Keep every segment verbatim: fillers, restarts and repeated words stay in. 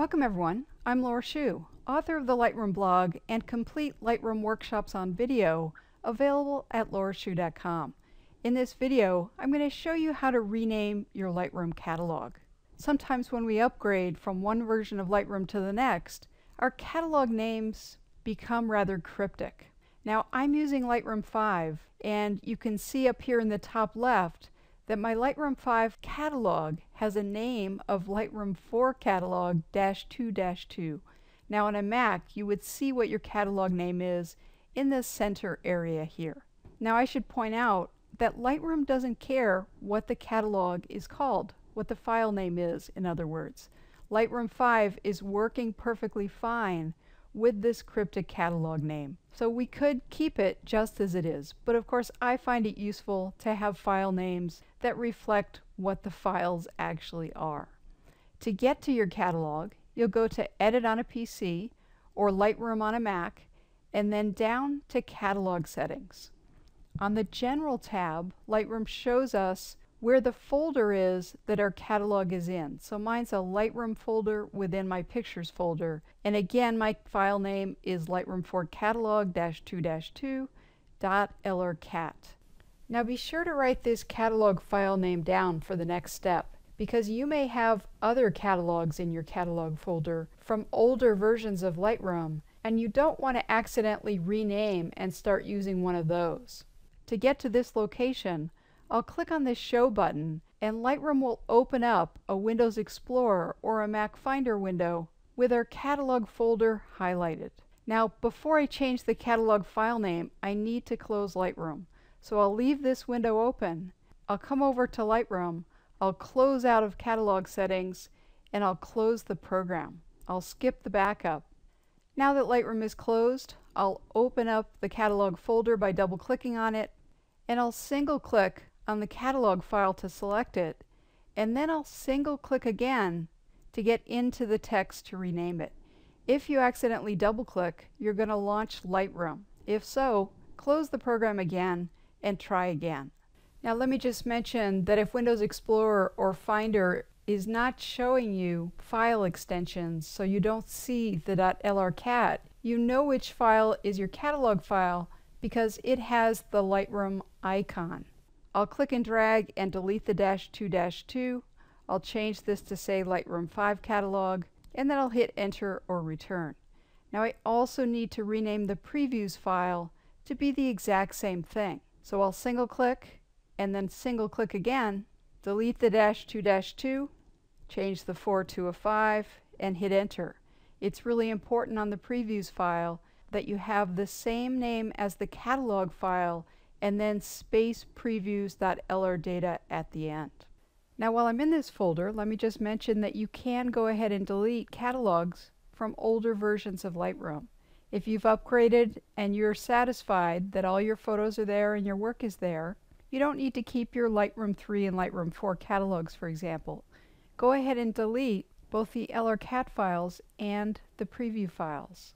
Welcome everyone, I'm Laura Shoe, author of the Lightroom blog and complete Lightroom workshops on video available at laura shoe dot com. In this video, I'm going to show you how to rename your Lightroom catalog. Sometimes when we upgrade from one version of Lightroom to the next, our catalog names become rather cryptic. Now I'm using Lightroom five, and you can see up here in the top left that my Lightroom five catalog has a name of Lightroom four catalog dash two dash two. Now on a Mac, you would see what your catalog name is in the center area here. Now I should point out that Lightroom doesn't care what the catalog is called, what the file name is, in other words. Lightroom five is working perfectly fine with this cryptic catalog name. So we could keep it just as it is, but of course I find it useful to have file names that reflect what the files actually are. To get to your catalog, you'll go to Edit on a P C or Lightroom on a Mac, and then down to Catalog Settings. On the General tab, Lightroom shows us where the folder is that our catalog is in. So mine's a Lightroom folder within my Pictures folder. And again, my file name is Lightroom four catalog dash two dash two dot L R cat. Now be sure to write this catalog file name down for the next step, because you may have other catalogs in your catalog folder from older versions of Lightroom, and you don't want to accidentally rename and start using one of those. To get to this location, I'll click on the Show button, and Lightroom will open up a Windows Explorer or a Mac Finder window with our catalog folder highlighted. Now, before I change the catalog file name, I need to close Lightroom. So I'll leave this window open. I'll come over to Lightroom, I'll close out of Catalog Settings, and I'll close the program. I'll skip the backup. Now that Lightroom is closed, I'll open up the catalog folder by double-clicking on it, and I'll single-click on the catalog file to select it, and then I'll single click again to get into the text to rename it. If you accidentally double click, you're going to launch Lightroom. If so, close the program again and try again. Now let me just mention that if Windows Explorer or Finder is not showing you file extensions, so you don't see the .lrcat, you know which file is your catalog file because it has the Lightroom icon. I'll click and drag and delete the dash two dash two. I'll change this to say Lightroom five catalog, and then I'll hit enter or return. Now I also need to rename the previews file to be the exact same thing. So I'll single click and then single click again, delete the dash two dash two, change the four to a five, and hit enter. It's really important on the previews file that you have the same name as the catalog file and then space previews dot L R data at the end. Now while I'm in this folder, let me just mention that you can go ahead and delete catalogs from older versions of Lightroom. If you've upgraded and you're satisfied that all your photos are there and your work is there, you don't need to keep your Lightroom three and Lightroom four catalogs, for example. Go ahead and delete both the L R cat files and the preview files.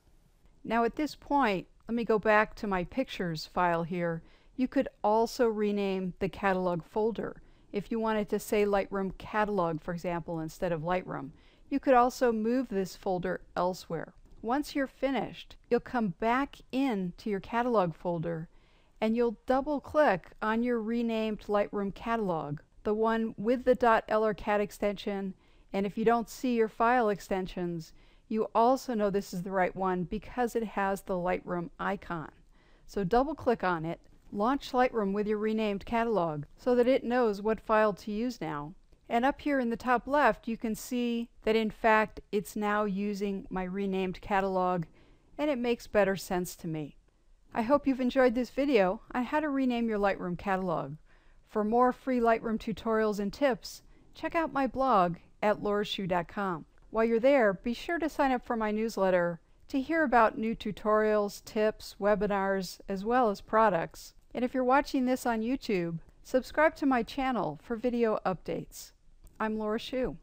Now at this point, let me go back to my Pictures file here. You could also rename the catalog folder. If you wanted to say Lightroom catalog, for example, instead of Lightroom, you could also move this folder elsewhere. Once you're finished, you'll come back in to your catalog folder, and you'll double click on your renamed Lightroom catalog, the one with the .lrcat extension, and if you don't see your file extensions, you also know this is the right one because it has the Lightroom icon. So double click on it. Launch Lightroom with your renamed catalog so that it knows what file to use now. And up here in the top left, you can see that in fact it's now using my renamed catalog, and it makes better sense to me. I hope you've enjoyed this video on how to rename your Lightroom catalog. For more free Lightroom tutorials and tips, check out my blog at laura shoe dot com. While you're there, be sure to sign up for my newsletter to hear about new tutorials, tips, webinars, as well as products. And if you're watching this on YouTube, subscribe to my channel for video updates. I'm Laura Shoe.